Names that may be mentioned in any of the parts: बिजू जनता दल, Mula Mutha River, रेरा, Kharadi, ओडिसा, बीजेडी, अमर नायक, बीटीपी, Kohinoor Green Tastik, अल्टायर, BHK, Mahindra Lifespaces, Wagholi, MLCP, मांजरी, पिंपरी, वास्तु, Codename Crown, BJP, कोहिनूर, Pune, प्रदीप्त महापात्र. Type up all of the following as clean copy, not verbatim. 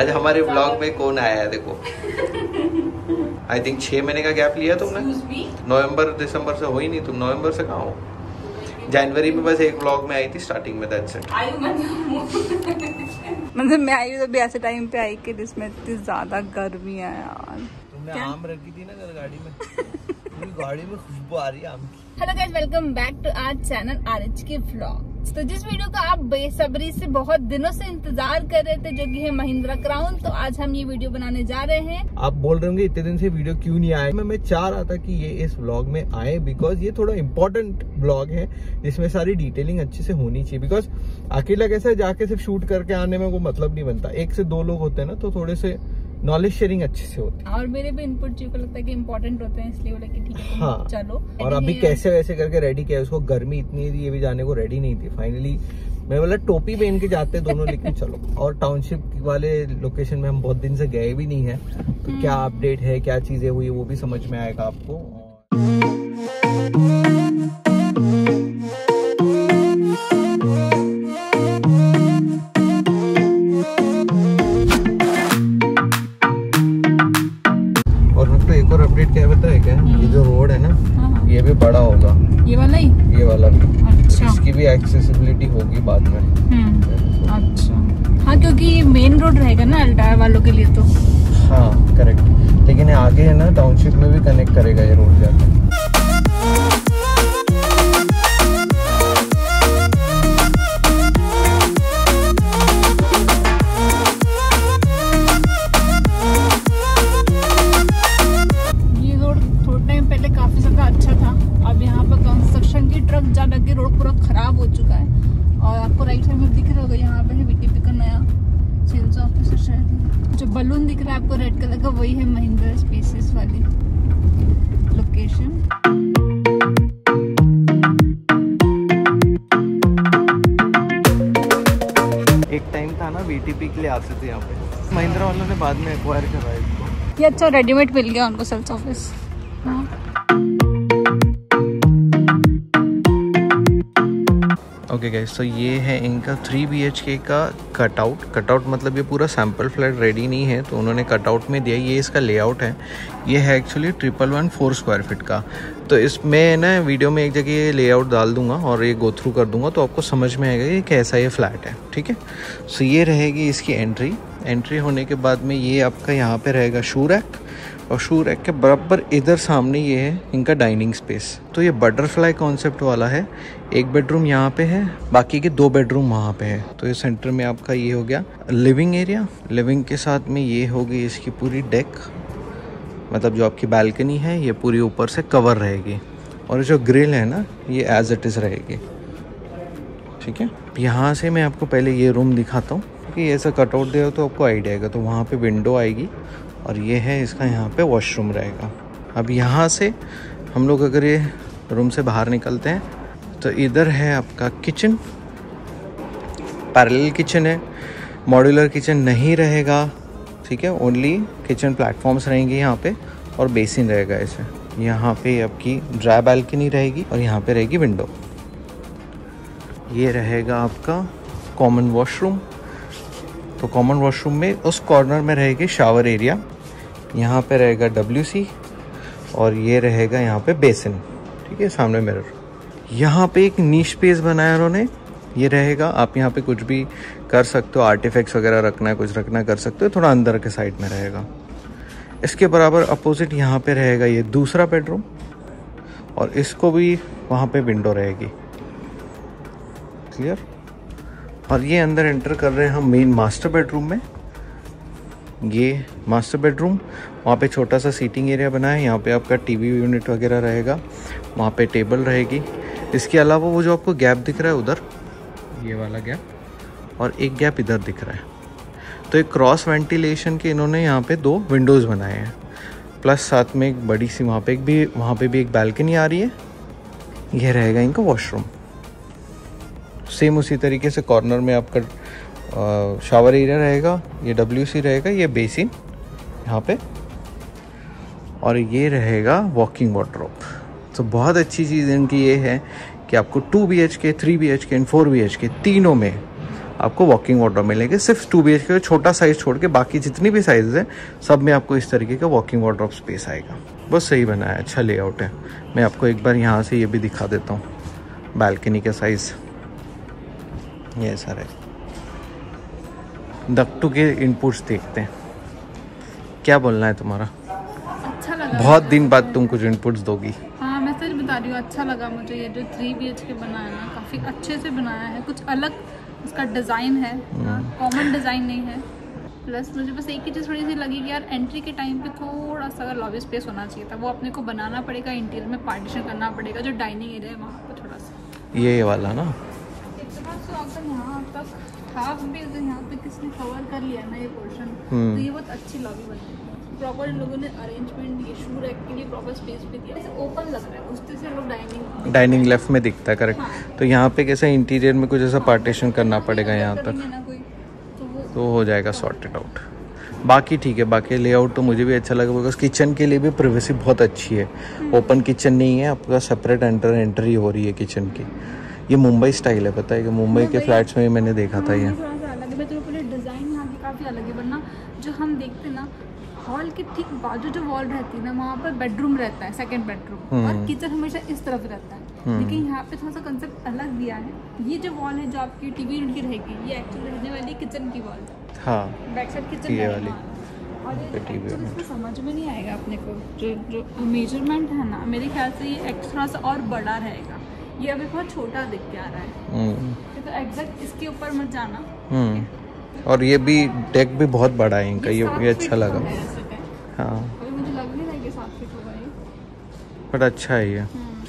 आज हमारे ब्लॉग में कौन आया है देखो। आई थिंक 6 महीने का गैप लिया तुमने, नवंबर दिसंबर से हो ही नहीं, तुम नवंबर से कहाँ हो? जनवरी में बस एक ब्लॉग में आई थी स्टार्टिंग में, दैट्स इट। मतलब मैं आई तो भी ऐसे टाइम पे आई कि जिसमें इतनी ज्यादा गर्मी है यार। तुमने आम रखी थी ना घर गाड़ी में। गाड़ी में खुशबू आ रही है आम की। Hello guys, welcome back to our channel RH के व्लॉग। तो जिस वीडियो का आप बेसब्री से बहुत दिनों से इंतजार कर रहे थे जो कि है महिंद्रा क्राउन, तो आज हम ये वीडियो बनाने जा रहे हैं। आप बोल रहे होंगे इतने दिन से वीडियो क्यों नहीं आया। मैं चाह रहा था कि ये इस व्लॉग में आए बिकॉज ये थोड़ा इम्पोर्टेंट व्लॉग है जिसमें सारी डिटेलिंग अच्छे से होनी चाहिए। बिकॉज अकेला कैसा जाके सिर्फ शूट करके आने में वो मतलब नहीं बनता। एक से 2 लोग होते हैं ना, तो थोड़े से नॉलेज शेयरिंग अच्छे से होती है और मेरे भी इनपुट चीज को लगता है कि इम्पोर्टेंट होते हैं, इसलिए बोला कि ठीक है हाँ। चलो। और अभी कैसे वैसे करके रेडी किया उसको, गर्मी इतनी थी ये भी जाने को रेडी नहीं थी। फाइनली मैं बोला टोपी पहन के जाते दोनों, लेकिन चलो। और टाउनशिप वाले लोकेशन में हम बहुत दिन से गए भी नहीं है, तो क्या अपडेट है, क्या चीजें हुई, वो भी समझ में आएगा आपको। एक्सेसिबिलिटी होगी बाद में। अच्छा हाँ, क्योंकि ये मेन रोड रहेगा ना अल्टायर वालों के लिए तो। हाँ करेक्ट, लेकिन आगे है ना टाउनशिप में भी कनेक्ट करेगा ये रोड जाकर। बलून दिख रहा है आपको रेड कलर का, वही है महिंद्रा स्पेसेस वाली लोकेशन। एक टाइम था ना बीटीपी के लिए आते थे यहाँ पे, महिंद्रा वालों ने बाद में एक्वायर करवाया इसको। ये अच्छा रेडीमेड मिल गया उनको सेल्स ऑफिस। हाँ। ओके गाइस, तो ये है इनका 3 BHK का कटआउट मतलब ये पूरा सैम्पल फ्लैट रेडी नहीं है तो उन्होंने कटआउट में दिया। ये इसका लेआउट है, ये है एक्चुअली 1114 स्क्वायर फीट का। तो इसमें ना वीडियो में एक जगह ये लेआउट डाल दूंगा और ये गो थ्रू कर दूंगा, तो आपको समझ में आएगा कि कैसा ये फ्लैट है। ठीक है, सो ये रहेगी इसकी एंट्री होने के बाद में ये आपका यहाँ पर रहेगा शू रैक, और शू रैक के बराबर इधर सामने ये है इनका डाइनिंग स्पेस। तो ये बटरफ्लाई कॉन्सेप्ट वाला है, 1 बेडरूम यहाँ पे है, बाकी के 2 बेडरूम वहाँ पे है। तो ये सेंटर में आपका ये हो गया लिविंग एरिया। लिविंग के साथ में ये होगी इसकी पूरी डेक, मतलब जो आपकी बालकनी है ये पूरी ऊपर से कवर रहेगी, और जो ग्रिल है ना ये एज इट इज़ रहेगी। ठीक है, यहाँ से मैं आपको पहले ये रूम दिखाता हूँ कि ऐसा कटआउट दे तो आपको आइडिया आएगा। तो वहाँ पे विंडो आएगी और ये है इसका यहाँ पे वॉशरूम रहेगा। अब यहाँ से हम लोग अगर ये रूम से बाहर निकलते हैं तो इधर है आपका किचन। पैरेलल किचन है, मॉड्यूलर किचन नहीं रहेगा। ठीक है, ओनली किचन प्लेटफॉर्म्स रहेंगे यहाँ पे और बेसिन रहेगा ऐसे। यहाँ पे आपकी ड्राई बालकनी रहेगी और यहाँ पे रहेगी विंडो। ये रहेगा आपका कॉमन वॉशरूम। तो कॉमन वॉशरूम में उस कॉर्नर में रहेगी शावर एरिया, यहाँ पे रहेगा WC और ये रहेगा यहाँ पे बेसिन। ठीक है, सामने मिरर। यहाँ पे एक नीश स्पेस बनाया उन्होंने, ये रहेगा। आप यहाँ पे कुछ भी कर सकते हो, आर्टिफैक्ट्स वगैरह रखना है, कुछ रखना कर सकते हो। थोड़ा अंदर के साइड में रहेगा। इसके बराबर अपोजिट यहाँ पे रहेगा ये दूसरा बेडरूम, और इसको भी वहाँ पे विंडो रहेगी। क्लियर। और ये अंदर एंटर कर रहे हैं हम मेन मास्टर बेडरूम में। ये मास्टर बेडरूम, वहाँ पे छोटा सा सीटिंग एरिया बना है, यहाँ पे आपका टीवी यूनिट वगैरह रहेगा, वहाँ पे टेबल रहेगी। इसके अलावा वो जो आपको गैप दिख रहा है उधर, ये वाला गैप, और एक गैप इधर दिख रहा है, तो एक क्रॉस वेंटिलेशन के इन्होंने यहाँ पे 2 विंडोज़ बनाए हैं। प्लस साथ में एक बड़ी सी वहाँ पे भी एक बालकनी आ रही है। यह रहेगा इनका वॉशरूम। सेम उसी तरीके से कॉर्नर में आपका शावर एरिया रहेगा, ये WC रहेगा, ये बेसिन यहाँ पे, और ये रहेगा वॉकिंग वार्डरोब। तो बहुत अच्छी चीज़ इनकी ये है कि आपको 2 BHK, 3 BHK एंड 4 BHK तीनों में आपको वॉकिंग वाटर मिलेंगे। सिर्फ 2 BHK छोटा साइज छोड़ के बाकी जितनी भी साइज है सब में आपको इस तरीके का वॉकिंग वाटर स्पेस आएगा। बहुत सही बना है, अच्छा लेआउट है। मैं आपको एक बार यहाँ से ये भी दिखा देता हूँ, बालकनी का साइज ये सारे दक्टू के इनपुट्स देखते हैं। क्या बोलना है तुम्हारा? अच्छा लगा, बहुत दिन बाद तुम कुछ इनपुट्स दोगी। हाँ मैं सच बता रही हूँ, अच्छा लगा मुझे। ये जो 3 BHK बना है ना, काफ़ी अच्छे से बनाया है, कुछ अलग उसका डिज़ाइन है, कॉमन डिज़ाइन नहीं है। प्लस मुझे बस एक ही चीज़ थोड़ी सी लगी कि यार एंट्री के टाइम पे थोड़ा सा अगर लॉबी स्पेस होना चाहिए था, वो अपने को बनाना पड़ेगा, इंटीरियर में पार्टीशन करना पड़ेगा। जो डाइनिंग एरिया है वहाँ पर थोड़ा सा ये वाला ना यहाँ तक हाफ भी यहाँ पे किसने कवर कर लिया ना ये पोर्शन, तो ये बहुत अच्छी लॉबी बनी है। प्रॉपर लोगों ने अरेंजमेंट ये शू रैक के लिए प्रॉपर स्पेस भी दिया, ऐसे ओपन लग रहा है। उससे से लोग डाइनिंग लेफ्ट में दिखता है, करेक्ट। हाँ। तो यहाँ पे कैसे इंटीरियर में कुछ ऐसा पार्टीशन करना पड़ेगा यहाँ तक, तो हो जाएगा सॉर्टेड आउट। बाकी ठीक है, बाकी लेआउट तो मुझे भी अच्छा लगा बिकॉज किचन के लिए भी प्राइवेसी बहुत अच्छी है। ओपन किचन नहीं है, आपका सेपरेट एंट्री हो रही है किचन की। ये मुंबई स्टाइल है, पता है कि मुंबई के फ्लैट्स में मैंने देखा था। ये डिजाइन यहाँ की काफ़ी अलग है, वरना जो हम देखते ना हॉल के ठीक बाजू जो वॉल रहती है ना, वहाँ पर बेडरूम रहता है, सेकंड बेडरूम, और किचन हमेशा इस तरफ रहता है। लेकिन यहाँ पे थोड़ा सा कंसेप्ट अलग दिया है। ये जो वॉल है जो आपकी टीवी यूनिट की रहेगी, ये एक्चुअली रहने वाली किचन की वॉल है। हाँ, बैक साइड किचन है वाली। और समझ में नहीं आएगा अपने को जो जो मेजरमेंट है ना, मेरे ख्याल से ये एक्स्ट्रा सा और बड़ा रहेगा। ये अभी बहुत छोटा दिख के आ रहा है, तो एग्जैक्ट इसके ऊपर मत जाना। और ये भी डेक भी बहुत बड़ा है इनका, ये अच्छा लगा। हाँ मुझे लग नहीं रहा कि 7 फीट होगा ये, बट अच्छा है ये।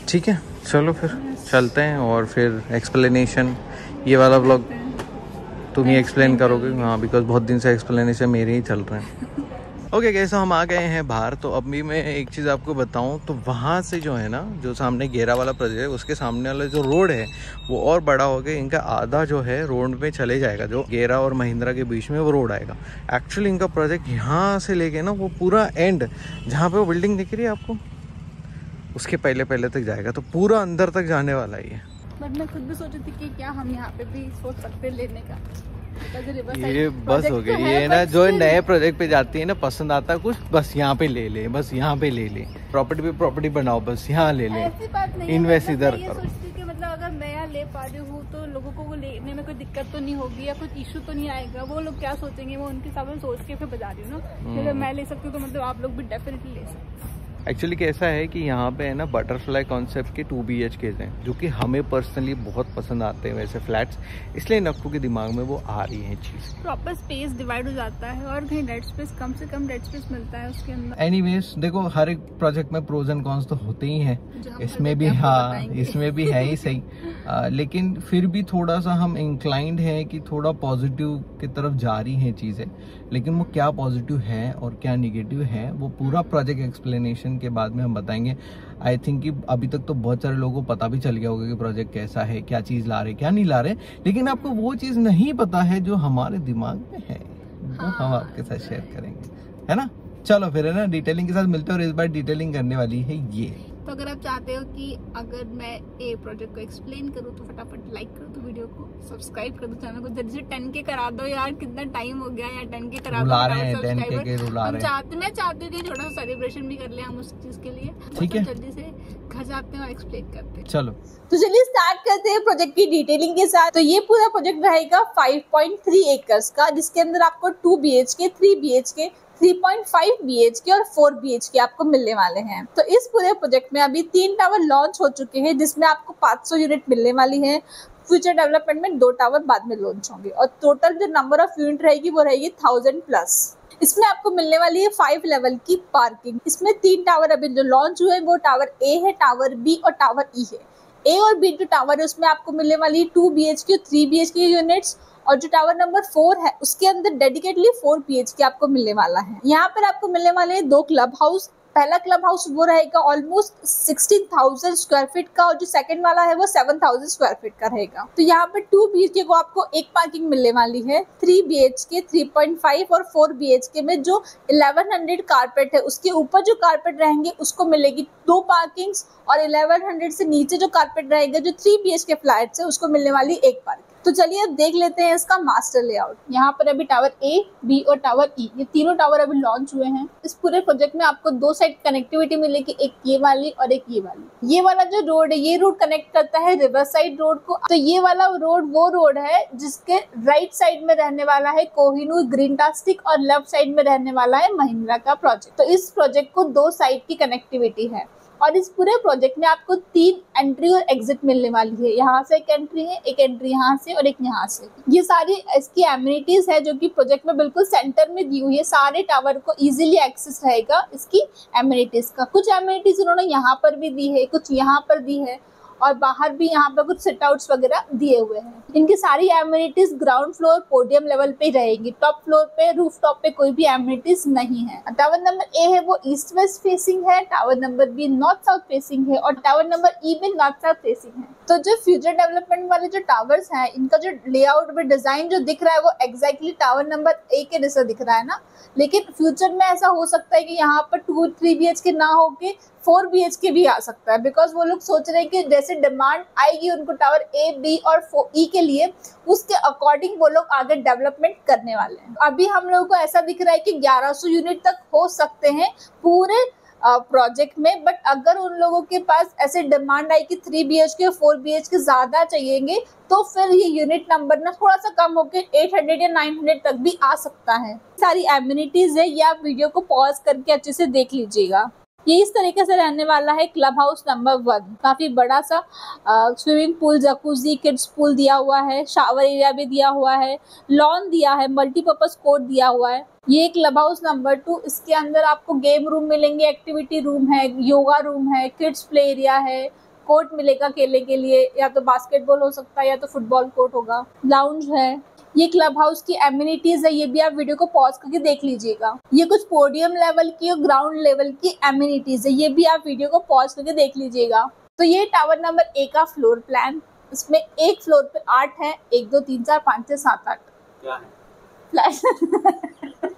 ठीक है चलो फिर चलते हैं, और फिर एक्सप्लेनेशन ये वाला ब्लॉग तुम ही एक्सप्लेन करोगे। हाँ बिकॉज बहुत दिन से एक्सप्लेनेशन मेरे ही चल रहे हैं। ओके कैसे हम आ गए हैं बाहर। तो अभी मैं एक चीज़ आपको बताऊं तो वहाँ से जो है ना, जो सामने घेरा वाला प्रोजेक्ट है उसके सामने वाला जो रोड है वो और बड़ा हो गया। इनका आधा जो है रोड पे चले जाएगा, जो घेरा और महिंद्रा के बीच में वो रोड आएगा। एक्चुअली इनका प्रोजेक्ट यहाँ से लेके ना वो पूरा एंड जहाँ पर वो बिल्डिंग दिख रही है आपको, उसके पहले पहले तक जाएगा, तो पूरा अंदर तक जाने वाला ही है। बट मैं खुद भी सोच रही थी कि क्या हम यहाँ पे भी सोच सकते लेने का। ये बस हो गया, ये ना जो नए प्रोजेक्ट पे जाती है ना, पसंद आता कुछ बस यहाँ पे ले ले, बस यहाँ पे ले ले, प्रॉपर्टी पे प्रॉपर्टी बनाओ, बस यहाँ ले ले, इन्वेस्ट इधर करो। मतलब अगर नया ले पा रही हूँ तो लोगों को वो लेने में कोई दिक्कत तो नहीं होगी, या कुछ इशू तो नहीं आएगा। वो लोग क्या सोचेंगे, वो उनके सामने सोच के फिर बता रही हूँ ना। अगर मैं ले सकती हूँ तो मतलब आप लोग भी डेफिनेटली ले सकते हैं। एक्चुअली कैसा है कि यहाँ पे है ना बटरफ्लाई कॉन्सेप्ट के 2 BHKs हैं, जो कि हमें पर्सनली बहुत पसंद आते हैं वैसे फ्लैट्स, इसलिए नक्कू के दिमाग में वो आ रही है चीज़। प्रॉपर स्पेस डिवाइड हो जाता है और कहीं डेड स्पेस, कम से कम डेड स्पेस मिलता है उसके अंदर। एनीवेज देखो हर एक प्रोजेक्ट में प्रोज एंड कॉन्स तो होते ही हैं, इसमें भी। हाँ इसमें भी है ही सही। लेकिन फिर भी थोड़ा सा हम इंक्लाइंड हैं कि थोड़ा पॉजिटिव की तरफ जा रही हैं चीज़ें। लेकिन वो क्या पॉजिटिव है और क्या निगेटिव है वो पूरा प्रोजेक्ट एक्सप्लेनेशन के बाद में हम बताएंगे। आई थिंक कि अभी तक तो बहुत सारे लोगों को पता भी चल गया होगा कि प्रोजेक्ट कैसा है, क्या चीज ला रहे, क्या नहीं ला रहे। लेकिन आपको वो चीज नहीं पता है जो हमारे दिमाग में है, वो हम आपके साथ शेयर करेंगे, है ना। चलो फिर है ना, डिटेलिंग के साथ मिलते हैं। और इस बार डिटेलिंग करने वाली है ये। तो अगर आप चाहते हो कि अगर मैं ए प्रोजेक्ट को एक्सप्लेन करूँ तो फटाफट लाइक कर दो वीडियो को, सब्सक्राइब कर दो चैनल को, जल्दी से 10K करा दो यार। कितना टाइम हो गया यार, 10K करा दो। हम चाहते मैं चाहती हूँ कि थोड़ा सेलिब्रेशन भी कर ले हम उस चीज के लिए। ठीक है जल्दी से घर जाते हैं और एक्सप्लेन करते हैं। चलो तो चलिए स्टार्ट करते हैं प्रोजेक्ट की डिटेलिंग के साथ। तो ये पूरा प्रोजेक्ट रहेगा 5.3 एकड़ का, जिसके अंदर आपको 2 BHK, 3 BHK, 3.5 BHK और 4 BHK आपको मिलने वाले हैं। तो इस पूरे प्रोजेक्ट में अभी 3 टावर लॉन्च हो चुके हैं, जिसमें आपको 500 यूनिट मिलने वाली हैं। फ्यूचर डेवलपमेंट में 2 टावर बाद में लॉन्च होंगे, और टोटल जो नंबर ऑफ यूनिट रहेगी वो रहेगी 1000+। इसमें आपको मिलने वाली है 5 लेवल की पार्किंग। इसमें 3 टावर अभी जो लॉन्च हुए हैं, वो टावर ए है, टावर बी और टावर ई है। ए और बी जो टावर है उसमें आपको मिलने वाली है 2 BHK, 3 BHK यूनिट्स, और जो टावर नंबर 4 है उसके अंदर डेडिकेटली 4 BHK आपको मिलने वाला है। यहाँ पर आपको मिलने वाले हैं 2 क्लब हाउस। पहला क्लब हाउस वो रहेगा ऑलमोस्ट 16,000 स्क्वायर फीट का, और जो सेकंड वाला है वो 7,000 स्क्वायर फीट का रहेगा। तो यहाँ पर 2 BHK को आपको 1 पार्किंग मिलने वाली है। 3 BHK, 3.5 और 4 BHK में जो 1100 कारपेट है उसके ऊपर जो कारपेट रहेंगे उसको मिलेगी 2 पार्किंग्स, और 1100 से नीचे जो कारपेट रहेगा जो 3 BHK फ्लैट है उसको मिलने वाली 1 पार्किंग। तो चलिए अब देख लेते हैं इसका मास्टर लेआउट। यहाँ पर अभी टावर ए, बी और टावर ई, ये तीनों टावर अभी लॉन्च हुए हैं। इस पूरे प्रोजेक्ट में आपको दो साइड कनेक्टिविटी मिलेगी, एक ये वाली और एक ये वाली। ये वाला जो रोड है, ये रोड कनेक्ट करता है रिवर साइड रोड को। तो ये वाला रोड वो रोड है जिसके राइट साइड में रहने वाला है कोहिनूर ग्रीन टास्टिक और लेफ्ट साइड में रहने वाला है महिंद्रा का प्रोजेक्ट। तो इस प्रोजेक्ट को दो साइड की कनेक्टिविटी है और इस पूरे प्रोजेक्ट में आपको 3 एंट्री और एग्जिट मिलने वाली है। यहाँ से एक एंट्री है, एक एंट्री यहाँ से और एक यहाँ से। ये सारी इसकी एमिनिटीज है जो कि प्रोजेक्ट में बिल्कुल सेंटर में दी हुई है। सारे टावर को इजीली एक्सेस रहेगा इसकी एमिनिटीज का। कुछ एमिनिटीज उन्होंने यहाँ पर भी दी है, कुछ यहाँ पर दी है और बाहर भी यहाँ पर कुछ सिट आउट्स वगैरह दिए हुए हैं। इनकी सारी amenities ground floor podium level पे रहेगी। टॉप फ्लोर पे, रूफ टॉप पे कोई भी एमिनिटीज नहीं है। टावर नंबर ए है वो ईस्ट वेस्ट फेसिंग है, tower number B north south facing है और टावर नंबर ई भी नॉर्थ साउथ फेसिंग है। तो जो फ्यूचर डेवलपमेंट वाले जो टावर्स हैं, इनका जो लेआउट में डिजाइन जो दिख रहा है वो एग्जैक्टली टावर नंबर ए के जैसा दिख रहा है ना। लेकिन फ्यूचर में ऐसा हो सकता है कि यहाँ पर 2-3 BHK ना होके 4 BHK भी आ सकता है, बिकॉज वो लोग सोच रहे हैं कि जैसे डिमांड आएगी उनको टावर ए, बी और ई के लिए, उसके अकॉर्डिंग वो लोग आगे डेवलपमेंट करने वाले हैं। अभी हम लोगों को ऐसा दिख रहा है कि 1100 यूनिट तक हो सकते हैं पूरे प्रोजेक्ट में। बट अगर उन लोगों के पास ऐसे डिमांड आई कि 3 BHK 4 BHK ज़्यादा चाहिएंगे तो फिर ये यूनिट नंबर ना थोड़ा सा कम होकर 800 या 900 तक भी आ सकता है। सारी एम्यूनिटीज़ है, या आप वीडियो को पॉज करके अच्छे से देख लीजिएगा। ये इस तरीके से रहने वाला है क्लब हाउस नंबर 1। काफ़ी बड़ा सा swimming pool, jacuzzi, kids pool दिया हुआ है, शावर एरिया भी दिया हुआ है, लॉन दिया है, मल्टीपर्पज़ कोर्ट दिया हुआ है। ये क्लब हाउस नंबर 2, इसके अंदर आपको गेम रूम मिलेंगे, एक्टिविटी रूम है, योगा रूम है, किड्स प्ले एरिया है, कोर्ट मिलेगा खेलने के लिए, या तो बास्केटबॉल हो सकता है या तो फुटबॉल कोर्ट होगा, लाउंज है। ये क्लब हाउस की एमिनिटीज है, ये भी आप वीडियो को पॉज करके देख लीजिएगा। ये कुछ पोडियम लेवल की और ग्राउंड लेवल की एमिनिटीज है, ये भी आप वीडियो को पॉज करके देख लीजिएगा। तो ये टावर नंबर ए का फ्लोर प्लान, इसमें एक फ्लोर पे 8 है, 1, 2, 3, 4, 5, 6, 7, 8 फ्लैट।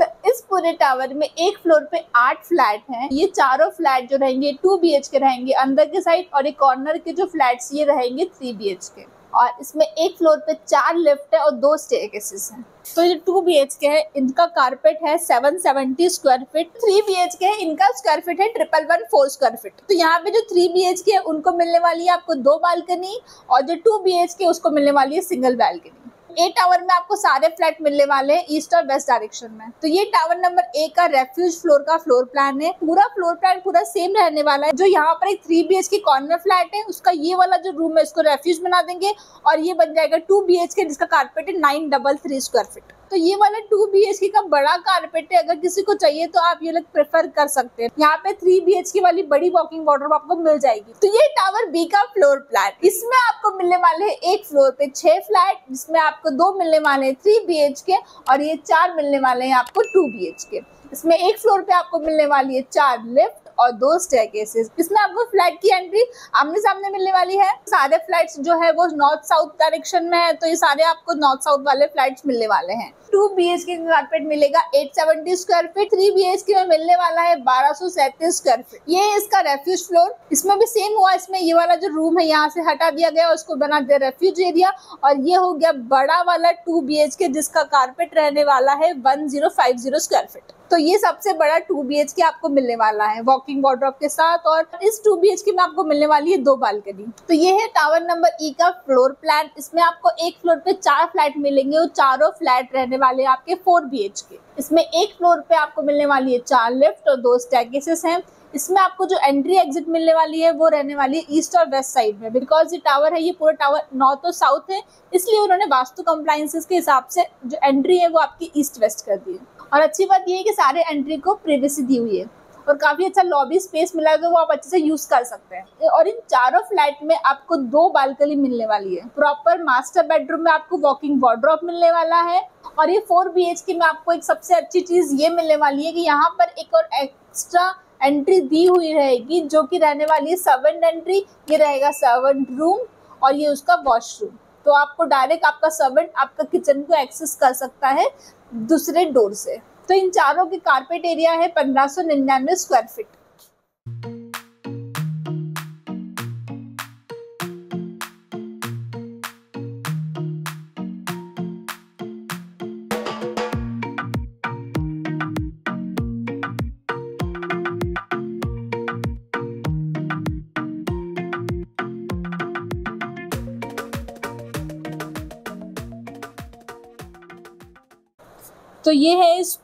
तो इस पूरे टावर में एक फ्लोर पे 8 फ्लैट हैं। ये चारों फ्लैट जो रहेंगे 2 BHK रहेंगे अंदर के साइड, और एक कॉर्नर के जो फ्लैट्स ये रहेंगे 3 BHK। और इसमें एक फ्लोर पे 4 लिफ्ट है और 2 स्टेयरकेसेस हैं। तो ये 2 BHK है, इनका कारपेट है 770 स्क्वायर फीट। 3 BHK है, इनका स्क्वायर फीट है 1114 स्क्वायर फीट। तो यहाँ पे जो 3 BHK है उनको मिलने वाली है आपको 2 बालकनी और जो 2 BHK उसको मिलने वाली है सिंगल बालकनी। ए टावर में आपको सारे फ्लैट मिलने वाले हैं ईस्ट और वेस्ट डायरेक्शन में। तो ये टावर नंबर ए का रेफ्यूज फ्लोर का फ्लोर प्लान है। पूरा फ्लोर प्लान पूरा सेम रहने वाला है। जो यहाँ पर एक 3 BHK कॉर्नर फ्लैट है, उसका ये वाला जो रूम है इसको रेफ्यूज बना देंगे और ये बन जाएगा 2 BHK जिसका कार्पेट है 933 स्क्वायर फीट। तो ये वाला 2 BHK का बड़ा कारपेट है, अगर किसी को चाहिए तो आप ये लोग प्रेफर कर सकते हैं। यहाँ पे 3 BHK वाली बड़ी वॉकिंग वार्डरोब आपको मिल जाएगी। तो ये टावर बी का फ्लोर प्लान, इसमें आपको मिलने वाले हैं एक फ्लोर पे 6 फ्लैट, जिसमें आपको 2 मिलने वाले हैं 3 BHK और ये 4 मिलने वाले हैं आपको 2 BHK। इसमें एक फ्लोर पे आपको मिलने वाली है 4 लिफ्ट और 2 स्टेयरकेसेस। इसमें आपको फ्लैट की एंट्री आमने सामने मिलने वाली है। सारे फ्लैट्स जो है वो नॉर्थ साउथ डायरेक्शन में है, तो ये सारे आपको नॉर्थ साउथ वाले फ्लैट्स मिलने वाले हैं। 2 BHK का कारपेट मिलेगा 870 स्क्वायर फीट। 3 BHK में मिलने वाला है 1237 स्क्वायर फीट। ये इसका रेफ्यूज फ्लोर, इसमें भी सेम हुआ। इसमें ये वाला जो रूम है यहाँ से हटा दिया गया, उसको बना दिया रेफ्यूज एरिया और ये हो गया बड़ा वाला 2 BHK जिसका कारपेट रहने वाला है 1050 स्क्वायर फीट। तो ये सबसे बड़ा 2 BHK आपको मिलने वाला है वॉकिंग वार्डरोब के साथ, और इस 2 BHK में आपको मिलने वाली है 2 बालकनी। तो ये है टावर नंबर ई का फ्लोर प्लान। इसमें आपको एक फ्लोर पे 4 फ्लैट मिलेंगे और चारों फ्लैट रहने वाले हैं आपके 4 BHK। इसमें एक फ्लोर पे आपको मिलने वाली है 4 लिफ्ट और 2 स्टेयरकेसेस हैं। इसमें आपको जो एंट्री एग्जिट मिलने वाली है वो रहने वाली है ईस्ट और वेस्ट साइड में, बिकॉज ये टावर है, ये पूरा टावर नॉर्थ और साउथ है, इसलिए उन्होंने वास्तु कंप्लाइंसेस के हिसाब से जो एंट्री है वो आपकी ईस्ट वेस्ट कर दी है। और अच्छी बात ये है कि सारे एंट्री को प्राइवेसी दी हुई है और काफ़ी अच्छा लॉबी स्पेस मिला है, तो वो आप अच्छे से यूज़ कर सकते हैं। और इन चारों फ्लैट में आपको 2 बालकनी मिलने वाली है। प्रॉपर मास्टर बेडरूम में आपको वॉकिंग वार्डरोब मिलने वाला है। और ये 4 BHK में आपको एक सबसे अच्छी चीज़ ये मिलने वाली है कि यहाँ पर एक और एक्स्ट्रा एंट्री दी हुई रहेगी जो कि रहने वाली है सर्वेंट एंट्री। ये रहेगा सर्वेंट रूम और ये उसका वॉशरूम। तो आपको डायरेक्ट आपका सर्वेंट आपका किचन को एक्सेस कर सकता है दूसरे डोर से। तो इन चारों के कारपेट एरिया है 1599 स्क्वायर फीट। तो ये है इस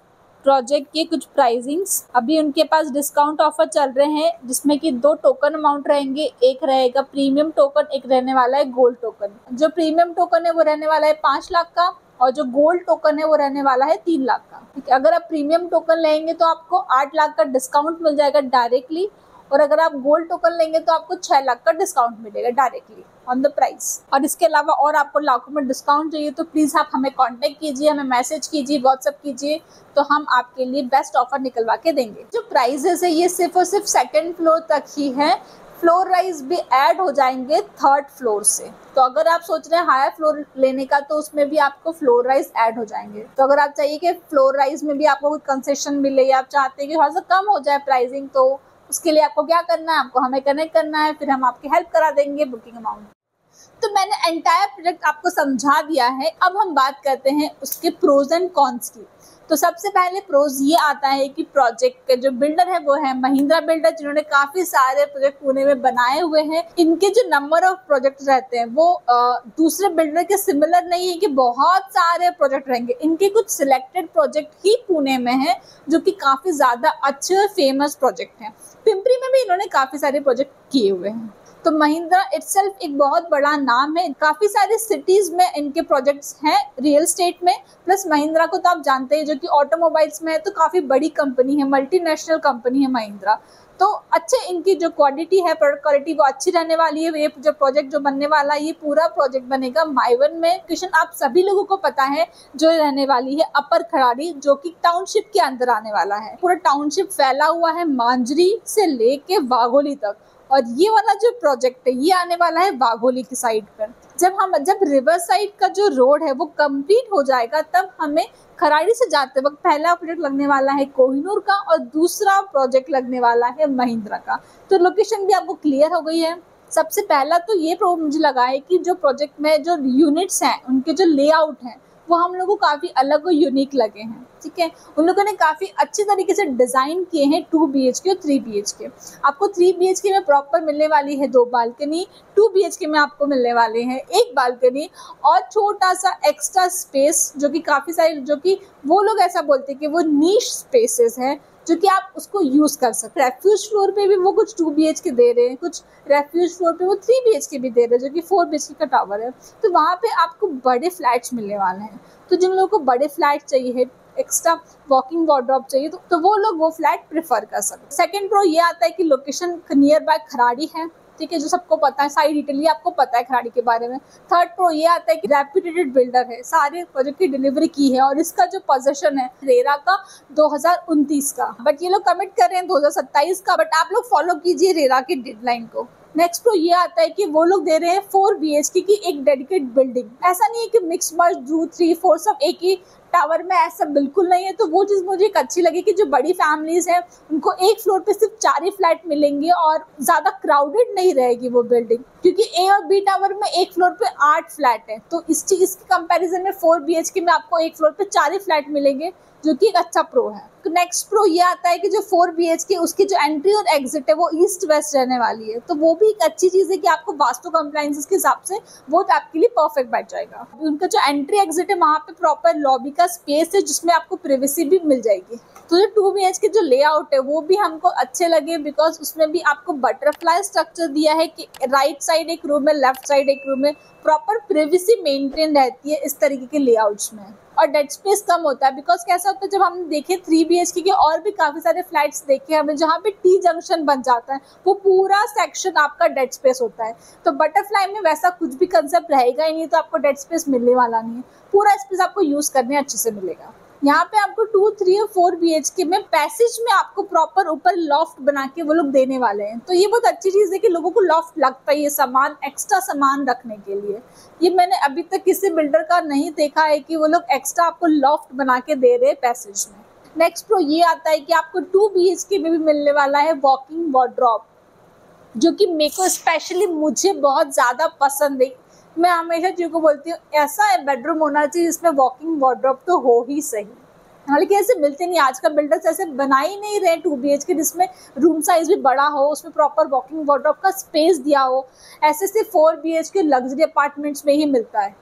प्रोजेक्ट के कुछ प्राइसिंग्स। अभी उनके पास डिस्काउंट ऑफर चल रहे हैं जिसमें कि दो टोकन अमाउंट रहेंगे, एक रहेगा प्रीमियम टोकन, एक रहने वाला है गोल्ड टोकन। जो प्रीमियम टोकन है वो रहने वाला है 5 लाख का और जो गोल्ड टोकन है वो रहने वाला है 3 लाख का। अगर आप प्रीमियम टोकन लेंगे तो आपको 8 लाख का डिस्काउंट मिल जाएगा डायरेक्टली, और अगर आप गोल्ड टोकन लेंगे तो आपको 6 लाख का डिस्काउंट मिलेगा डायरेक्टली ऑन द प्राइस। और इसके अलावा और आपको लाखों में डिस्काउंट चाहिए तो प्लीज़ आप हमें कांटेक्ट कीजिए, हमें मैसेज कीजिए, व्हाट्सअप कीजिए, तो हम आपके लिए बेस्ट ऑफर निकलवा के देंगे। जो प्राइजेस है ये सिर्फ और सिर्फ सेकेंड फ्लोर तक ही है, फ्लोर वाइज भी ऐड हो जाएंगे थर्ड फ्लोर से। तो अगर आप सोच रहे हैं हायर फ्लोर लेने का तो उसमें भी आपको फ्लोर वाइज ऐड हो जाएंगे। तो अगर आप चाहिए कि फ्लोर वाइज में भी आपको कुछ कंसेशन मिले या आप चाहते हैं कि थोड़ा सा कम हो जाए प्राइसिंग, तो उसके लिए आपको क्या करना है, आपको हमें कनेक्ट करना है, फिर हम आपकी हेल्प करा देंगे बुकिंग अमाउंट। तो मैंने एंटायर प्रोजेक्ट आपको समझा दिया है, अब हम बात करते हैं उसके प्रोज एंड कॉन्स की। तो सबसे पहले प्रोज ये आता है कि प्रोजेक्ट के जो बिल्डर है वो है महिंद्रा बिल्डर, जिन्होंने काफी सारे प्रोजेक्ट पुणे में बनाए हुए हैं। इनके जो नंबर ऑफ प्रोजेक्ट रहते हैं वो दूसरे बिल्डर के सिमिलर नहीं है कि बहुत सारे प्रोजेक्ट रहेंगे। इनके कुछ सिलेक्टेड प्रोजेक्ट ही पुणे में है जो कि काफी ज्यादा अच्छे फेमस प्रोजेक्ट हैं। पिंपरी में भी इन्होंने काफी सारे प्रोजेक्ट किए हुए हैं। तो महिंद्रा इटसेल्फ एक बहुत बड़ा नाम है, काफ़ी सारे सिटीज़ में इनके प्रोजेक्ट्स हैं रियल स्टेट में। प्लस महिंद्रा को तो आप जानते हैं जो कि ऑटोमोबाइल्स में है, तो काफ़ी बड़ी कंपनी है, मल्टीनेशनल कंपनी है महिंद्रा। तो अच्छे इनकी जो क्वालिटी है, प्रोडक्ट क्वालिटी वो अच्छी रहने वाली है। ये जो प्रोजेक्ट जो बनने वाला है ये पूरा प्रोजेक्ट बनेगा माईवन में। किशन आप सभी लोगों को पता है जो रहने वाली है अपर खराड़ी, जो कि टाउनशिप के अंदर आने वाला है। पूरा टाउनशिप फैला हुआ है मांजरी से लेके वाघोली तक, और ये वाला जो प्रोजेक्ट है ये आने वाला है वाघोली की साइड पर। जब रिवर साइड का जो रोड है वो कंप्लीट हो जाएगा तब हमें खराड़ी से जाते वक्त पहला प्रोजेक्ट लगने वाला है कोहिनूर का और दूसरा प्रोजेक्ट लगने वाला है महिंद्रा का। तो लोकेशन भी आपको क्लियर हो गई है। सबसे पहला तो ये प्रॉब्लम मुझे लगा है कि जो प्रोजेक्ट में जो यूनिट्स हैं उनके जो लेआउट हैं वो हम लोगों को काफ़ी अलग और यूनिक लगे हैं, ठीक है। उन लोगों ने काफ़ी अच्छे तरीके से डिज़ाइन किए हैं 2 BHK और 3 BHK। आपको 3 BHK में प्रॉपर मिलने वाली है 2 बालकनी, 2 BHK में आपको मिलने वाले हैं 1 बालकनी और छोटा सा एक्स्ट्रा स्पेस जो कि काफ़ी सारी, जो कि वो लोग ऐसा बोलते हैं कि वो नीश स्पेसेस हैं जो कि आप उसको यूज़ कर सकते। रेफ्यूज फ्लोर पे भी वो कुछ 2 BHK दे रहे हैं, कुछ रेफ्यूज फ्लोर पे वो 3 BHK भी दे रहे हैं जो कि 4 BHK का टावर है। तो वहाँ पे आपको बड़े फ्लैट्स मिलने वाले हैं। तो जिन लोगों को बड़े फ्लैट चाहिए, एक्स्ट्रा वॉकिंग वार्डरोब चाहिए, तो वो लोग वो फ्लैट प्रेफर कर सकते हैं। सेकेंड प्रो ये आता है कि लोकेशन नियर बाय खराड़ी है, ठीक है, जो सबको पता है, सारी डिटेल आपको पता है खराड़ी के बारे में। थर्ड प्रो ये आता है कि रेप्यूटेड बिल्डर है, सारे प्रोजेक्ट की डिलीवरी की है और इसका जो पोजेशन है रेरा का 2029 का, बट ये लोग कमिट कर रहे हैं 2027 का, बट आप लोग फॉलो कीजिए रेरा की डेडलाइन को। नेक्स्ट प्रो ये आता है कि वो लोग दे रहे हैं 4 BHK की एक डेडिकेट बिल्डिंग। ऐसा नहीं है कि मिक्स मर्ज 2, 3, 4 सब एक ही टावर में, ऐसा बिल्कुल नहीं है। तो वो चीज़ मुझे एक अच्छी लगी कि जो बड़ी फैमिलीज हैं उनको एक फ्लोर पे सिर्फ 4 ही फ्लैट मिलेंगे और ज़्यादा क्राउडेड नहीं रहेगी वो बिल्डिंग, क्योंकि ए और बी टावर में एक फ्लोर पे 8 फ्लैट हैं। तो इस चीज़ के कंपेरिजन में 4 BHK में आपको एक फ्लोर पे 4 ही फ्लैट मिलेंगे, जो कि एक अच्छा प्रो है। तो नेक्स्ट प्रो ये आता है कि जो 4 BHK उसकी जो एंट्री और एग्जिट है वो ईस्ट वेस्ट रहने वाली है। तो वो भी एक अच्छी चीज़ है कि आपको वास्तु कंप्लाइंस के हिसाब से वो आपके लिए परफेक्ट बैठ जाएगा। उनका जो एंट्री एग्जिट है वहाँ पे प्रॉपर लॉबी का स्पेस है जिसमें आपको प्रिवेसी भी मिल जाएगी। तो जो 2 BHK जो लेआउट है वो भी हमको अच्छे लगे, बिकॉज उसमें भी आपको बटरफ्लाई स्ट्रक्चर दिया है कि राइट साइड एक रूम है, लेफ्ट साइड एक रूम है, प्रॉपर प्रिवेसी मेंटेन रहती है इस तरीके के लेआउट्स में। और डेड स्पेस कम होता है, बिकॉज कैसा होता है जब हम देखें 3 BHK के और भी काफ़ी सारे फ्लैट्स देखे हमें जहाँ पे टी जंक्शन बन जाता है वो पूरा सेक्शन आपका डेड स्पेस होता है। तो बटरफ्लाई में वैसा कुछ भी कंसेप्ट रहेगा ही नहीं, तो आपको डेड स्पेस मिलने वाला नहीं है, पूरा स्पेस आपको यूज़ करने अच्छे से मिलेगा। यहाँ पे आपको 2, 3 और 4 BHK में पैसेज में आपको प्रॉपर ऊपर लॉफ्ट बना के वो लोग देने वाले हैं। तो ये बहुत अच्छी चीज़ है कि लोगों को लॉफ्ट लगता है ये सामान, एक्स्ट्रा सामान रखने के लिए। ये मैंने अभी तक किसी बिल्डर का नहीं देखा है कि वो लोग एक्स्ट्रा आपको लॉफ्ट बना के दे रहे हैं पैसेज में। नेक्स्ट प्रो ये आता है कि आपको 2 BHK में भी मिलने वाला है वॉकिंग वार्डरोब, जो कि मेरे को स्पेशली मुझे बहुत ज़्यादा पसंद है। मैं हमेशा जी को बोलती हूँ ऐसा बेडरूम होना चाहिए इसमें वॉकिंग वार्डरोब तो हो ही सही, हालांकि ऐसे मिलते नहीं। आज का बिल्डर्स ऐसे बना ही नहीं रहे 2 BHK जिसमें रूम साइज भी बड़ा हो, उसमें प्रॉपर वॉकिंग वार्डरोब का स्पेस दिया हो। ऐसे सिर्फ 4 BHK लग्जरी अपार्टमेंट्स में ही मिलता है।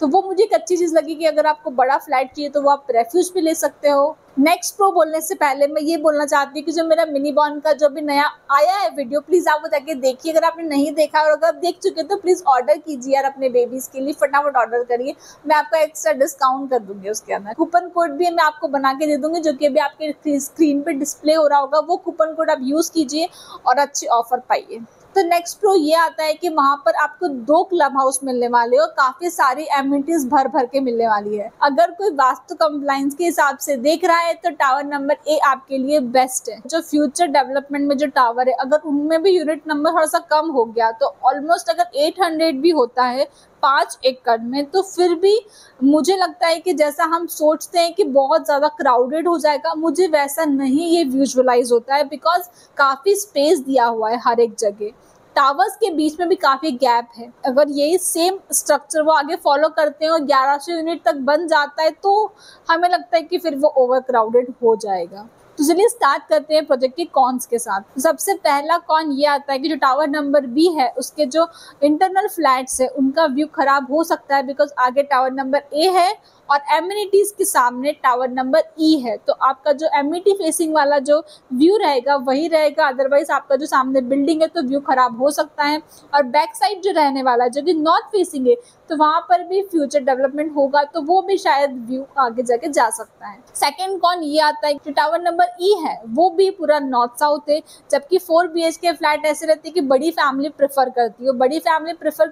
तो वो मुझे एक अच्छी चीज़ लगी कि अगर आपको बड़ा फ्लैट चाहिए तो वो आप रेफ्यूज पे ले सकते हो। नेक्स्ट प्रो बोलने से पहले मैं ये बोलना चाहती हूँ कि जो मेरा मिनी बॉन का जो भी नया आया है वीडियो, प्लीज़ आप वो जाके देखिए अगर आपने नहीं देखा, और अगर आप देख चुके तो प्लीज़ ऑर्डर कीजिए यार अपने बेबीज़ के लिए, फटाफट ऑर्डर करिए। मैं आपका एक्स्ट्रा डिस्काउंट कर दूंगी, उसके अंदर कूपन कोड भी मैं आपको बना के दे दूंगी जो कि अभी आपके स्क्रीन पर डिस्प्ले हो रहा होगा। वो कूपन कोड आप यूज़ कीजिए और अच्छे ऑफर पाइए। तो नेक्स्ट प्रो ये आता है कि वहाँ पर आपको 2 क्लब हाउस मिलने वाले और काफ़ी सारी एमिनिटीज भर भर के मिलने वाली है। अगर कोई वास्तु कंप्लाइंस के हिसाब से देख रहा है तो टावर नंबर A आपके लिए बेस्ट है। जो फ्यूचर डेवलपमेंट में जो टावर है, अगर उनमें भी यूनिट नंबर थोड़ा सा कम हो गया तो ऑलमोस्ट अगर 800 भी होता है 5 एकड़ में, तो फिर भी मुझे लगता है कि जैसा हम सोचते हैं कि बहुत ज़्यादा क्राउडेड हो जाएगा, मुझे वैसा नहीं ये विजुअलाइज होता है, बिकॉज काफ़ी स्पेस दिया हुआ है हर एक जगह। टावर्स के बीच में भी काफ़ी गैप है। अगर यही सेम स्ट्रक्चर वो आगे फॉलो करते हैं और 1100 यूनिट तक बन जाता है तो हमें लगता है कि फिर वो ओवर क्राउडेड हो जाएगा। तो चलिए स्टार्ट करते हैं प्रोजेक्ट के कॉन्स के साथ। सबसे पहला कॉन ये आता है कि जो टावर नंबर B है उसके जो इंटरनल फ्लैट्स है उनका व्यू खराब हो सकता है, बिकॉज आगे टावर नंबर A है और एमिनिटीज के सामने टावर नंबर E है। तो आपका जो एमिनिटी फेसिंग वाला जो व्यू रहेगा वही रहेगा, अदरवाइज आपका जो सामने बिल्डिंग है तो व्यू खराब हो सकता है। और बैक साइड जो रहने वाला है जो कि नॉर्थ फेसिंग है तो वहाँ पर भी फ्यूचर डेवलपमेंट होगा, तो वो भी शायद व्यू आगे जाके जा सकता है। सेकेंड कॉन ये आता है कि टावर नंबर E है वो भी पूरा नॉर्थ साउथ है, जबकि 4 BHK फ्लैट ऐसे रहते हैं कि बड़ी फैमिली प्रेफर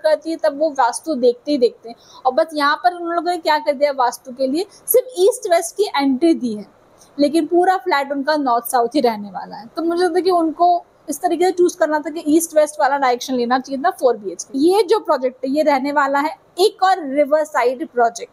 करती है, तब वो वास्तु देखते ही देखते हैं। और बस यहाँ पर उन लोगों ने क्या कर दिया, वास्तु के लिए सिर्फ ईस्ट वेस्ट की एंट्री दी है, लेकिन पूरा फ्लैट उनका नॉर्थ साउथ ही रहने वाला है। तो मुझे लगता है कि उनको इस तरीके से चूज करना था कि ईस्ट वेस्ट वाला डायरेक्शन लेना चाहिए था 4 BHK। ये जो प्रोजेक्ट है ये रहने वाला है एक और रिवर साइड प्रोजेक्ट,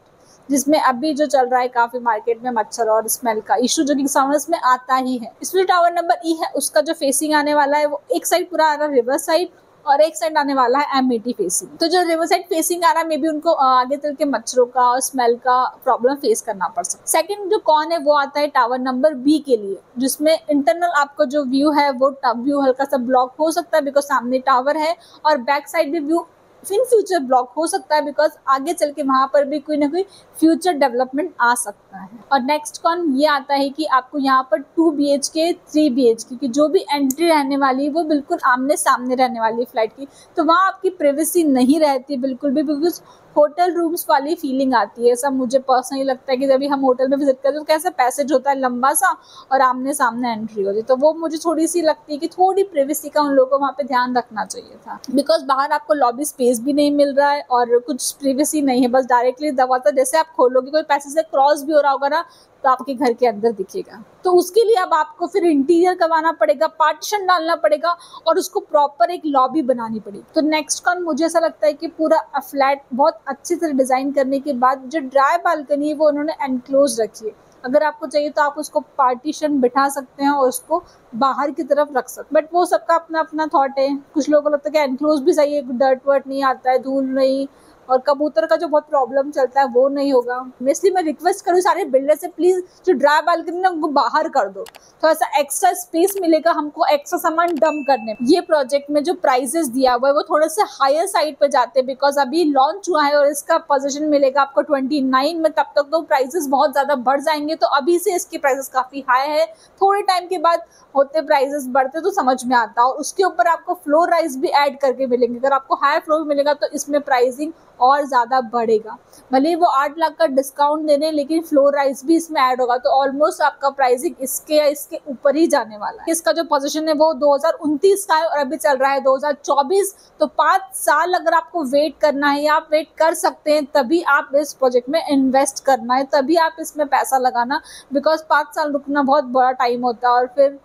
जिसमें अभी जो चल रहा है काफी मार्केट में मच्छर और स्मेल का इशू जो कि समर्स में आता ही है। इसमें टावर नंबर E है उसका जो फेसिंग आने वाला है वो एक साइड पूरा आ रहा है रिवर साइड और एक साइड आने वाला है एमिटी फेसिंग। तो जो रिवर साइड फेसिंग आ रहा है मे बी उनको आगे चल के मच्छरों का और स्मेल का प्रॉब्लम फेस करना पड़ सकता है। सेकंड जो कॉन है वो आता है टावर नंबर B के लिए, जिसमें इंटरनल आपको जो व्यू है वो व्यू हल्का सा ब्लॉक हो सकता है बिकॉज सामने टावर है, और बैक साइड भी व्यू इन फ्यूचर ब्लॉक हो सकता है बिकॉज आगे चल के वहाँ पर भी कोई ना कोई फ्यूचर डेवलपमेंट आ सकता है। और नेक्स्ट कॉन ये आता है कि आपको यहाँ पर 2 BHK 3 BHK की जो भी एंट्री रहने वाली है वो बिल्कुल आमने सामने रहने वाली है फ्लाइट की, तो वहाँ आपकी प्राइवेसी नहीं रहती बिल्कुल भी, बिकॉज होटल रूम्स वाली फीलिंग आती है। ऐसा मुझे पर्सनली लगता है कि जब भी हम होटल में विजिट करते हैं तो कैसा पैसेज होता है लंबा सा और आमने सामने एंट्री होती है, तो वो मुझे थोड़ी सी लगती है कि थोड़ी प्राइवेसी का उन लोगों को वहाँ पे ध्यान रखना चाहिए था, बिकॉज बाहर आपको लॉबी स्पेस भी नहीं मिल रहा है और कुछ प्राइवेसी नहीं है, बस डायरेक्टली दरवाजा जैसे आप खोलोगे कोई पैसेज से क्रॉस भी हो रहा होगा ना तो आपके घर के अंदर दिखेगा। तो उसके लिए अब आपको फिर इंटीरियर करवाना पड़ेगा, पार्टीशन डालना पड़ेगा और उसको प्रॉपर एक लॉबी बनानी पड़ेगी। तो नेक्स्ट कॉन मुझे ऐसा लगता है कि पूरा फ्लैट बहुत अच्छे से डिज़ाइन करने के बाद जो ड्राई बालकनी है वो उन्होंने एनक्लोज रखी है। अगर आपको चाहिए तो आप उसको पार्टीशन बिठा सकते हैं और उसको बाहर की तरफ रख सकते, बट वो सबका अपना अपना थॉट है। कुछ लोगों को लगता है कि एनक्लोज भी सही है, डर्ट वर्ट नहीं आता है, धूल नहीं, और कबूतर का जो बहुत प्रॉब्लम चलता है वो नहीं होगा। इसलिए मैं रिक्वेस्ट करूँ सारे बिल्डर से, प्लीज़ जो ड्राई बालकनी ना उनको बाहर कर दो, थोड़ा सा एक्स्ट्रा स्पेस मिलेगा हमको एक्स्ट्रा सामान डंप करने। ये प्रोजेक्ट में जो प्राइजेस दिया हुआ है वो थोड़े से हायर साइड पे जाते हैं बिकॉज अभी लॉन्च हुआ है और इसका पोजीशन मिलेगा आपको 29 में, तब तक तो प्राइजेस बहुत ज़्यादा बढ़ जाएंगे। तो अभी से इसके प्राइजेस काफ़ी हाई है, थोड़े टाइम के बाद होते प्राइजेस बढ़ते तो समझ में आता है। और उसके ऊपर आपको फ्लोर राइज भी ऐड करके मिलेंगे, अगर आपको हाई फ्लोर मिलेगा तो इसमें प्राइजिंग और ज़्यादा बढ़ेगा। भले वो 8 लाख का डिस्काउंट दे रहे हैं लेकिन फ्लोर राइज भी इसमें ऐड होगा, तो ऑलमोस्ट आपका प्राइसिंग इसके या इसके ऊपर ही जाने वाला है। इसका जो पोजीशन है वो 2029 का है और अभी चल रहा है 2024, तो 5 साल अगर आपको वेट करना है या आप वेट कर सकते हैं, तभी आप इस प्रोजेक्ट में इन्वेस्ट करना है, तभी आप इसमें पैसा लगाना, बिकॉज 5 साल रुकना बहुत बड़ा टाइम होता है। और फिर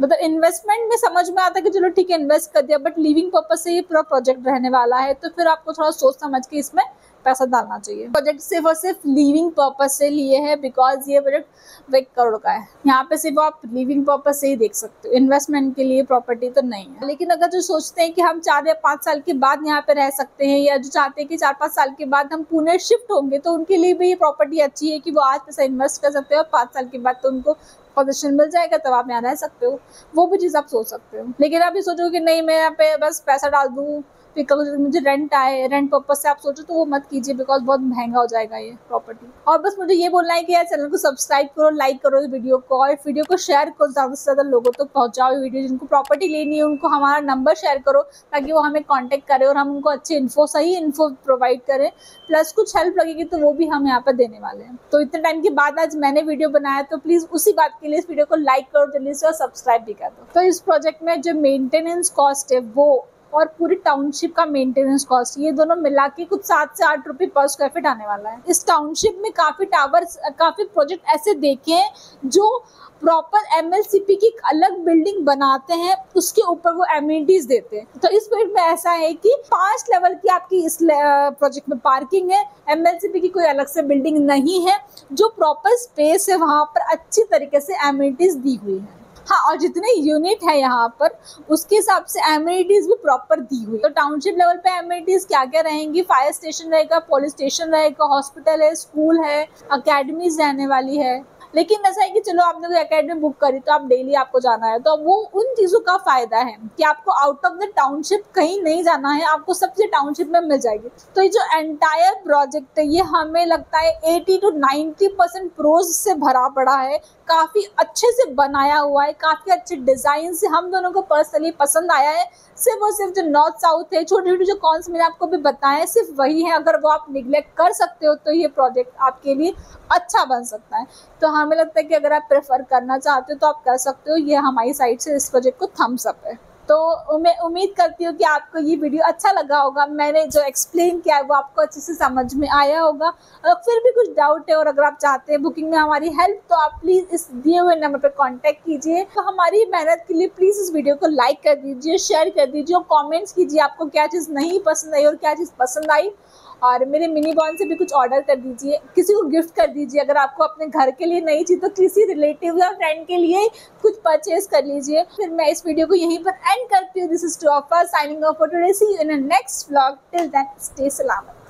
मतलब इन्वेस्टमेंट में समझ में आता है कि चलो ठीक है इन्वेस्ट कर दिया, बट लिविंग पर्पस से ये पूरा प्रोजेक्ट रहने वाला है, तो फिर आपको थोड़ा सोच समझ के इसमें पैसा डालना चाहिए। प्रोजेक्ट सिर्फ और सिर्फ लिविंग पर्पस से लिए है बिकॉज ये प्रोजेक्ट 1 करोड़ का है। यहाँ पे सिर्फ आप लिविंग पर्पस से ही देख सकते हो, इन्वेस्टमेंट के लिए प्रॉपर्टी तो नहीं है। लेकिन अगर जो सोचते हैं कि हम 4 या 5 साल के बाद यहाँ पे रह सकते हैं, या जो चाहते हैं कि 4-5 साल के बाद हम पुणे शिफ्ट होंगे, तो उनके लिए भी ये प्रॉपर्टी अच्छी है कि वो आज पैसा इन्वेस्ट कर सकते हैं और 5 साल के बाद तो उनको पोजीशन मिल जाएगा, तब आप यहाँ रह सकते हो। वो भी चीज़ आप सोच सकते हो। लेकिन आप ये सोचो कि नहीं मैं यहाँ पे बस पैसा डाल दूँ पिकअप, अगर मुझे रेंट आए, रेंट पर्पज से आप सोचो तो वो मत कीजिए बिकॉज बहुत महंगा हो जाएगा ये प्रॉपर्टी। और बस मुझे ये बोलना है कि यार चैनल को सब्सक्राइब करो, लाइक करो वीडियो को, और वीडियो को शेयर करो, ज़्यादा से ज़्यादा लोगों तक पहुँचाओ वीडियो। जिनको प्रॉपर्टी लेनी है उनको हमारा नंबर शेयर करो ताकि वो हमें कॉन्टैक्ट करें और हम उनको अच्छे इन्फो, सही इन्फो प्रोवाइड करें, प्लस कुछ हेल्प लगेगी तो वो भी हम यहाँ पर देने वाले हैं। तो इतने टाइम के बाद आज मैंने वीडियो बनाया, तो प्लीज़ उसी बात के लिए इस वीडियो को लाइक करो जल्दी से और सब्सक्राइब भी कर दो। तो इस प्रोजेक्ट में जो मेंटेनेंस कॉस्ट है वो और पूरी टाउनशिप का मेंटेनेंस कॉस्ट, ये दोनों मिला के कुछ 7 से 8 रुपए पर स्क्वायर फीट आने वाला है। इस टाउनशिप में काफ़ी टावर्स, काफ़ी प्रोजेक्ट ऐसे देखे हैं जो प्रॉपर MLCP की अलग बिल्डिंग बनाते हैं, उसके ऊपर वो एमिनिटीज देते हैं। तो इस प्रोजेक्ट में ऐसा है कि 5 लेवल की आपकी इस प्रोजेक्ट में पार्किंग है, MLCP की कोई अलग से बिल्डिंग नहीं है, जो प्रॉपर स्पेस है वहाँ पर अच्छी तरीके से एमिनिटीज दी हुई है। हाँ, और जितने यूनिट है यहाँ पर उसके हिसाब से एमिनिटीज भी प्रॉपर दी हुई। तो टाउनशिप लेवल पे एमिनिटीज क्या क्या रहेंगी? फायर स्टेशन रहेगा, पुलिस स्टेशन रहेगा, हॉस्पिटल है, स्कूल है, अकेडमीज रहने वाली है। लेकिन ऐसा है कि चलो आपने कोई अकेडमी बुक करी तो आप डेली आपको जाना है, तो वो उन चीज़ों का फायदा है कि आपको आउट ऑफ द टाउनशिप कहीं नहीं जाना है, आपको सबसे टाउनशिप में मिल जाएगी। तो ये जो एंटायर प्रोजेक्ट है ये हमें लगता है 80 से 90% प्रोज से भरा पड़ा है, काफ़ी अच्छे से बनाया हुआ है, काफ़ी अच्छे डिज़ाइन से हम दोनों को पर्सनली पसंद आया है। सिर्फ और सिर्फ जो नॉर्थ साउथ है, छोटी छोटी जो कॉन्स मैंने आपको भी बताएं, सिर्फ वही है, अगर वो आप निगलेक्ट कर सकते हो तो ये प्रोजेक्ट आपके लिए अच्छा बन सकता है। तो हमें लगता है कि अगर आप प्रेफर करना चाहते हो तो आप कर सकते हो। ये हमारी साइड से इस प्रोजेक्ट को थम्स अप है। तो मैं उम्मीद करती हूँ कि आपको ये वीडियो अच्छा लगा होगा, मैंने जो एक्सप्लेन किया है वो आपको अच्छे से समझ में आया होगा। अगर फिर भी कुछ डाउट है और अगर आप चाहते हैं बुकिंग में हमारी हेल्प, तो आप प्लीज़ इस दिए हुए नंबर पर कांटेक्ट कीजिए। तो हमारी मेहनत के लिए प्लीज़ इस वीडियो को लाइक कर दीजिए, शेयर कर दीजिए और कॉमेंट्स कीजिए आपको क्या चीज़ नहीं पसंद आई और क्या चीज़ पसंद आई। और मेरे मिनी बॉन्ड से भी कुछ ऑर्डर कर दीजिए, किसी को गिफ्ट कर दीजिए, अगर आपको अपने घर के लिए नहीं चाहिए तो किसी रिलेटिव या फ्रेंड के लिए कुछ परचेज कर लीजिए। फिर मैं इस वीडियो को यहीं पर एंड करती हूँ। This is to offer signing off for today, see you in next vlog, till then stay सलामत।